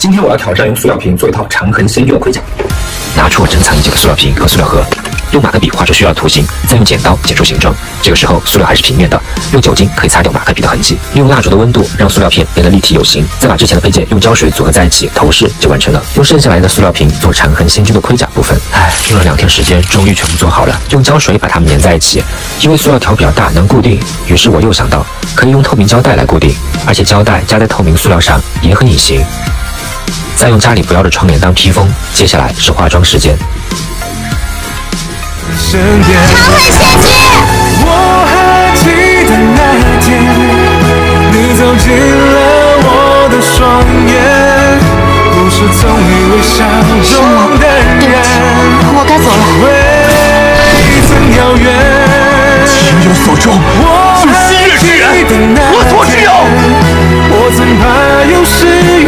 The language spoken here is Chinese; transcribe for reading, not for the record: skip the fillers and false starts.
今天我要挑战用塑料瓶做一套长痕先用盔甲。拿出珍藏已久的塑料瓶和塑料盒，用马克笔画出需要的图形，再用剪刀剪出形状。这个时候塑料还是平面的，用酒精可以擦掉马克笔的痕迹。用蜡烛的温度让塑料片变得立体有形，再把之前的配件用胶水组合在一起投射就完成了。用剩下来的塑料瓶做长痕先军的盔甲部分。唉，用了2天时间，终于全部做好了。用胶水把它们粘在一起，因为塑料条比较大能固定，于是我又想到可以用透明胶带来固定，而且胶带加在透明塑料上也很隐形。 再用家里不要的窗帘当披风。接下来是化妆时间。长痕先军。我还记得那天，你走进了我的双眼，不是从你微笑中的人。我该走了。未曾遥远。情有所钟，我还记得那天，我所挚友。我曾怕有时。